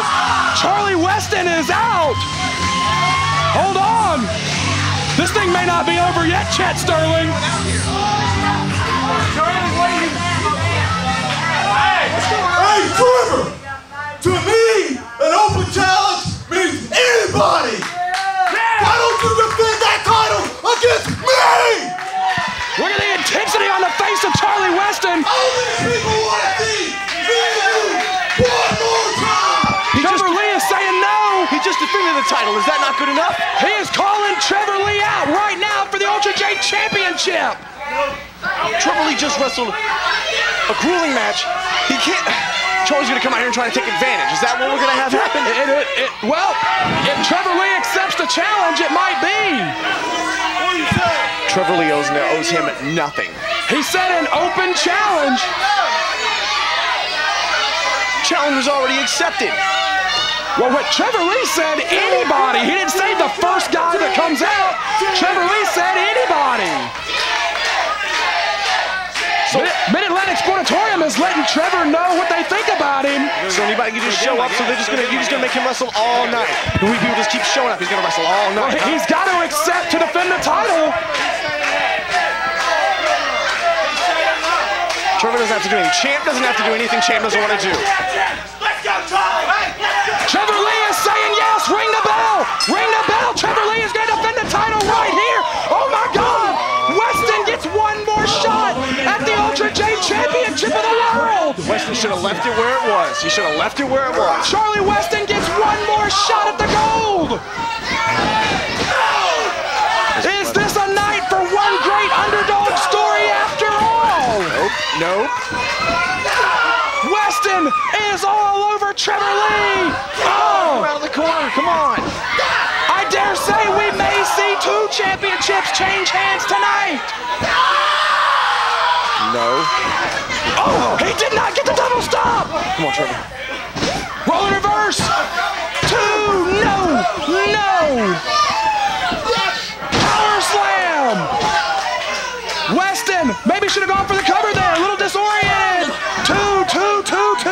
out. Charlie Weston is out. Hold on. This thing may not be over yet, Chet Sterling. Hey, Trevor, to me, an open challenge means anybody. Why don't you defend that title against me? Look at the intensity on the face of Charlie Weston. How many people want to see me and you one more time? Trevor Lee is saying no. He just defended the title. Is that not good enough? He is calling Trevor Lee out right now for the Ultra J Championship. Trevor Lee just wrestled a grueling match. He can't. Charlie's going to come out here and try to take advantage. Is that what we're going to have happen? Well, if Trevor Lee accepts the challenge, it might be. Trevor Lee owes him nothing. He set an open challenge. Challenge was already accepted. Well, what Trevor Lee said, anybody. He didn't say the first guy that comes out. Trevor Lee said anybody. So Mid Atlantic Exploratorium is letting Trevor know what they think about him. So anybody can just show up. So they're just gonna, you're just gonna make him wrestle all night. And we people just keep showing up. He's gonna wrestle all night. Well, he's got to accept to defend the title. Trevor doesn't have to do anything. Champ doesn't have to do anything Champ doesn't want to do. Let's go, Charlie! Trevor Lee is saying yes! Ring the bell! Ring the bell! Trevor Lee is going to defend the title right here! Oh my God! Weston gets one more shot at the Ultra J Championship of the world! Weston should have left it where it was. He should have left it where it was. Charlie Weston gets one more shot at the gold! Is this a night for one great underdog story after all? Nope. Weston is all over Trevor Lee. Oh, out of the corner, come on. I dare say we may see two championships change hands tonight. No. Oh, he did not get the double stop. Come on, Trevor. Roll in reverse. Two, no, no. Weston maybe should have gone for the cover there. A little disoriented. Two. Look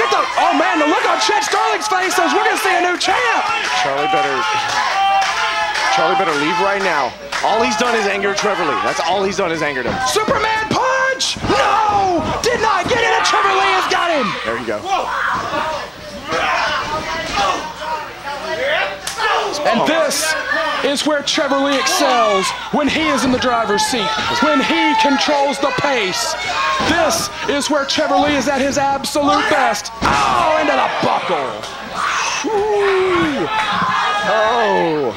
at the, oh man, the look on Chet Sterling's face says we're gonna see a new champ. Charlie better leave right now. All he's done is anger Trevor Lee. That's all he's done is angered him. Superman punch! No! Did not get it. Trevor Lee has got him. There you go. And this is where Trevor Lee excels, when he is in the driver's seat, when he controls the pace. This is where Trevor Lee is at his absolute best. Oh, into the buckle. Woo. Oh.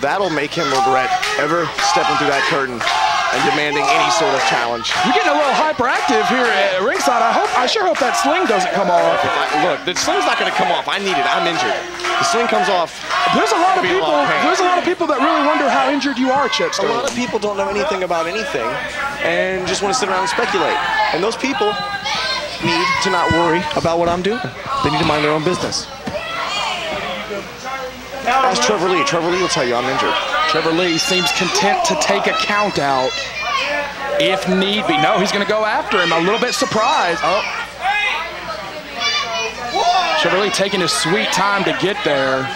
That'll make him regret ever stepping through that curtain and demanding any sort of challenge. You're getting a little hyperactive here at ringside. I sure hope that sling doesn't come off. Look, the sling's not gonna come off. I need it, I'm injured. The sling comes off. There's a lot of people that really wonder how injured you are, Chet Sterling. A lot of people don't know anything about anything and just wanna sit around and speculate. And those people need to not worry about what I'm doing. They need to mind their own business. Ask Trevor Lee. Trevor Lee will tell you I'm injured. Trevor Lee seems content to take a count out if need be. No, he's going to go after him. A little bit surprised. Oh. Trevor Lee taking his sweet time to get there.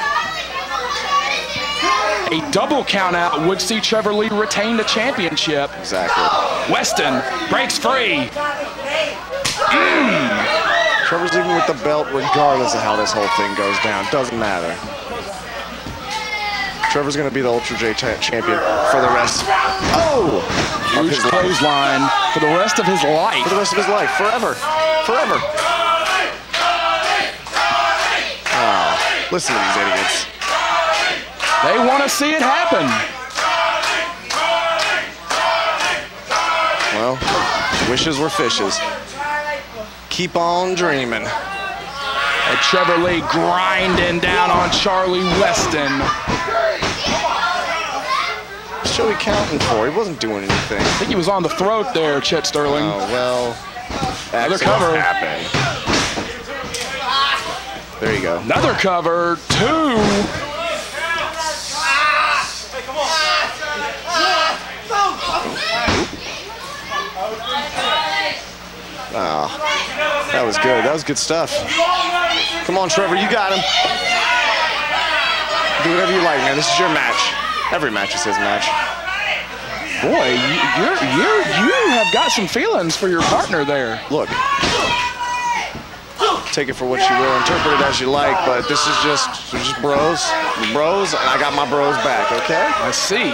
A double count out would see Trevor Lee retain the championship. Exactly. Weston breaks free. Trevor's leaving with the belt regardless of how this whole thing goes down. Doesn't matter. Trevor's going to be the Ultra J champion for the rest. Oh! Huge clothesline for the rest of his life. For the rest of his life. Forever. Forever. Oh, listen to these idiots. They want to see it happen. Well, wishes were fishes. Keep on dreaming. And Trevor Lee grinding down on Charlie Weston. What's Joey counting for? He wasn't doing anything. I think he was on the throat there, Chet Sterling. Oh, well. Another cover. Happened. There you go. Another cover. Two. Oh, that was good. That was good stuff. Come on, Trevor, you got him. Do whatever you like, man. This is your match. Every match is his match. Boy, you have got some feelings for your partner there. Look, take it for what you will, interpret it as you like, but this is just bros, and I got my bros back, okay? I see.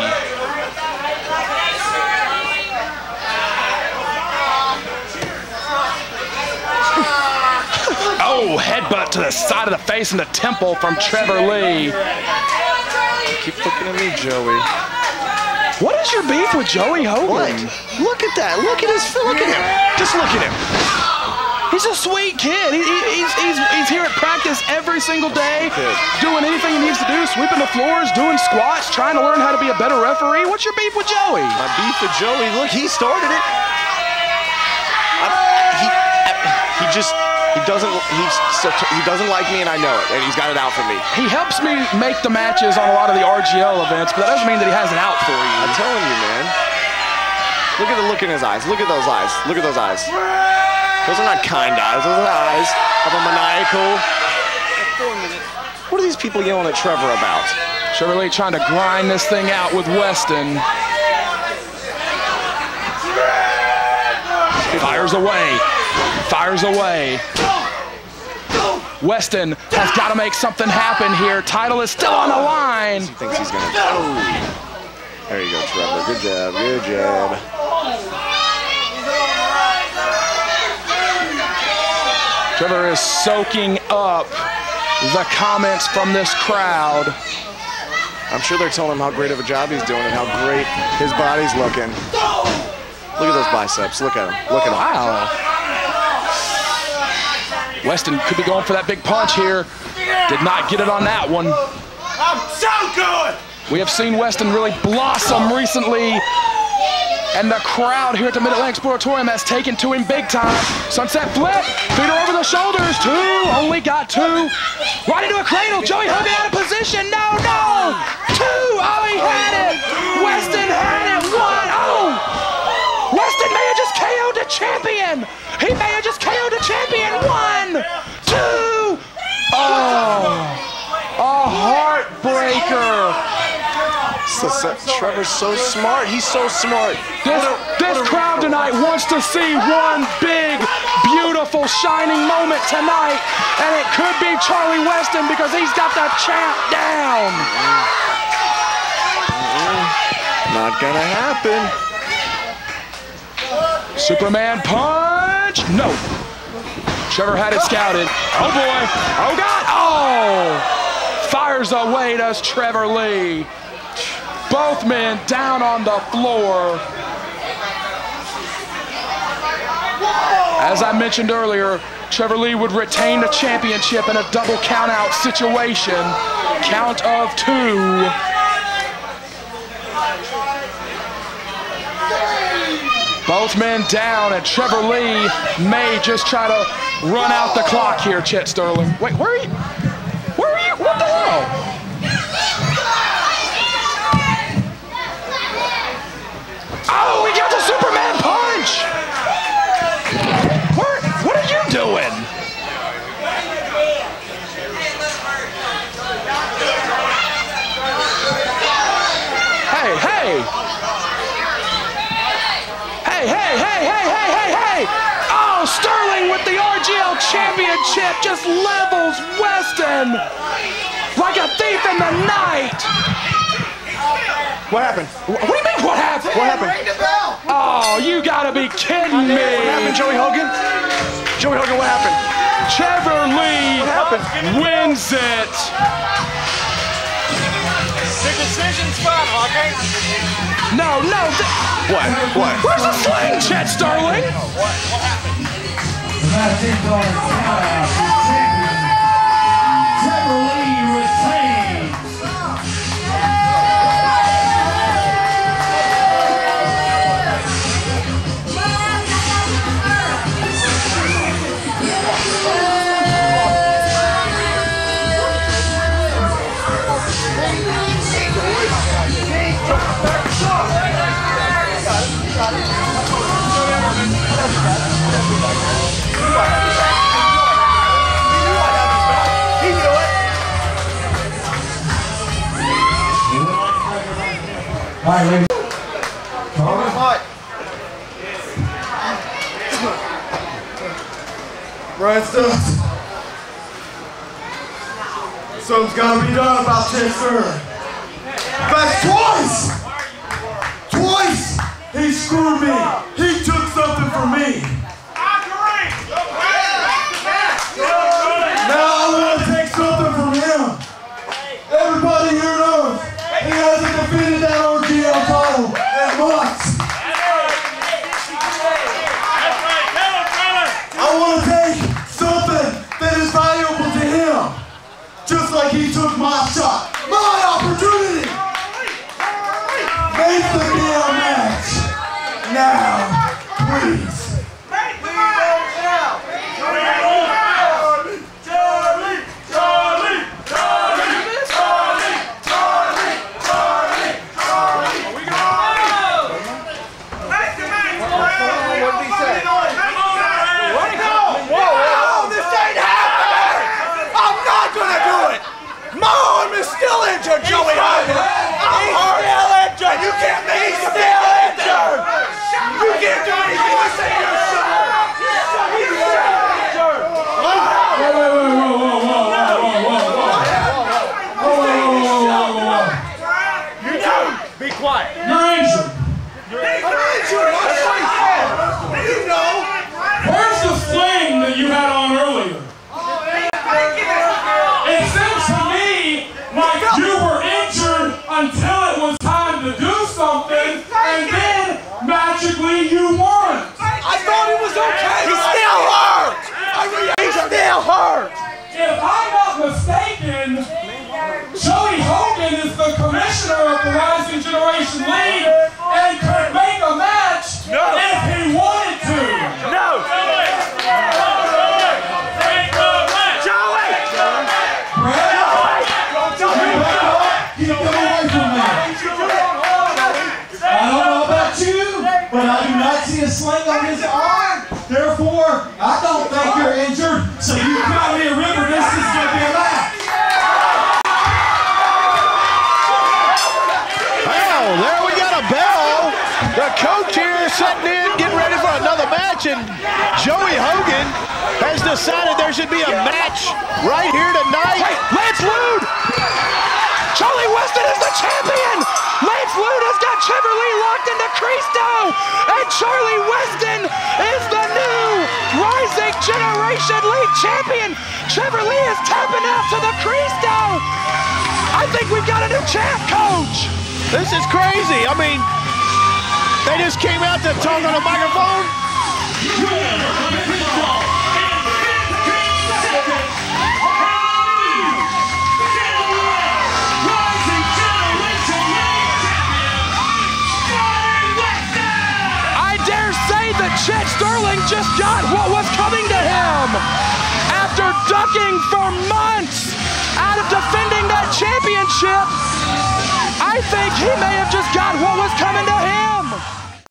Oh, headbutt to the side of the face and the temple from Trevor Lee. Keep looking at me, Joey. What is your beef with Joey Hogan? What? Look at that. Look at him. Just look at him. He's a sweet kid. He's here at practice every single day, doing anything he needs to do, sweeping the floors, doing squats, trying to learn how to be a better referee. What's your beef with Joey? My beef with Joey, look, he started it. He doesn't like me, and I know it, and he's got it out for me. He helps me make the matches on a lot of the RGL events, but that doesn't mean that he has it out for you. I'm telling you, man. Look at the look in his eyes. Look at those eyes. Look at those eyes. Those are not kind eyes. Those are eyes of a maniacal. What are these people yelling at Trevor about? Trevor Lee trying to grind this thing out with Weston. Fires away. Fires away. Weston has got to make something happen here. Title is still on the line. He thinks he's going to go. There you go, Trevor. Good job. Good job. Trevor is soaking up the comments from this crowd. I'm sure they're telling him how great of a job he's doing and how great his body's looking. Look at those biceps. Look at him. Look at him. Wow. Weston could be going for that big punch here. Did not get it on that one. I'm so good! We have seen Weston really blossom recently. And the crowd here at the Mid Atlantic Exploratorium has taken to him big time. Sunset flip, feet over the shoulders, two, only got two. Right into a cradle, Joey Hogan out of position, no! Two, oh, he had it! Weston had it, 1-0! Weston may have just KO'd a champion! He may have just KO'd a champion, 1, 2! Oh, a heartbreaker! Trevor's so smart. He's so smart. This crowd tonight wants to see one big, beautiful, shining moment tonight, and it could be Charlie Weston because he's got the champ down. Not gonna happen. Superman punch. No. Trevor had it scouted. Oh boy. Oh God. Oh. Fires away. Does Trevor Lee? Both men down on the floor. As I mentioned earlier, Trevor Lee would retain the championship in a double count-out situation. Count of two. Both men down, and Trevor Lee may just try to run out the clock here, Chet Sterling. Wait, where are you? Where are you? What the hell? Oh, he got the Superman punch! What are you doing? Hey, hey! Hey, hey, hey, hey, hey, hey, hey! Oh, Sterling with the RGL Championship just levels Weston like a thief in the night! What happened? What do you mean, what happened? What happened? Ring the bell. Oh, you gotta be kidding me. What happened, Joey Hogan? Joey Hogan, what happened? Trevor Lee wins it. The decision's fine, Hogan. No, no. What? What? Where's the sling, Chet Sterling? What happened? Trevor Lee retains. Like that. All right, ladies. All right. Right, something's gotta be done about Chet Sterling. That's twice! He screwed me. He took something from me. Joey Hogan, I'm still injured. You can't make it. He's still injured. You can't do anything to say you're injured. He's still injured. Whoa. You two, be quiet. You're injured. I'm injured. You know. Where's the flame that you had on earlier? It seems to me like you were until it was time to do something, and then magically you won. I thought it was okay. He still hurt. He still hurt. If I'm not mistaken, Joey Hogan is the commissioner of the Rising Generation League and could make a match if he wanted to. No. Sling on his arm. Therefore, I don't think you're injured, so you probably remember this is going to be a match. Wow, there we got a bell. The coach here sitting in, getting ready for another match, and Joey Hogan has decided there should be a match right here tonight. Wait, Lance Lude! Charlie Weston is the champion! Lance Lude has got Trevor Lee locked into Cristo! And Charlie Weston is the new Rising Generation League champion! Trevor Lee is tapping out to the Cristo! I think we've got a new champ, coach! This is crazy. I mean, they just came out to talk on the microphone. Chet Sterling just got what was coming to him after ducking for months out of defending that championship. I think he may have just got what was coming to him.